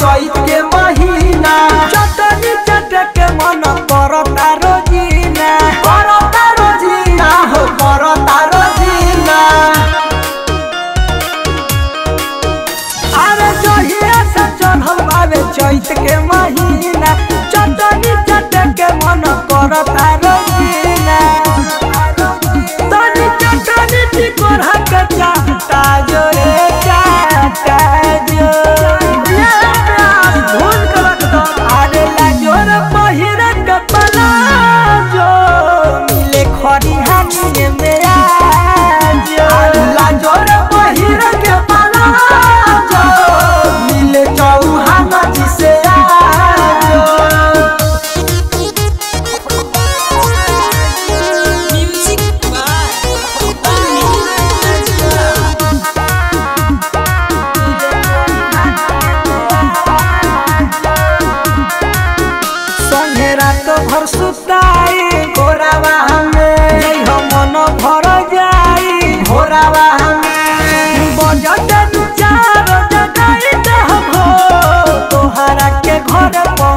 चैत के महीना चटनी चटके मन परता रोजीना हो परता रोजीना। अरे जहिया से चढ़ल आवे चैत के महीना चटनी चटके मन परता रोजीना तनी चटनी टिकोर के चाहता जोरे चाहता I'm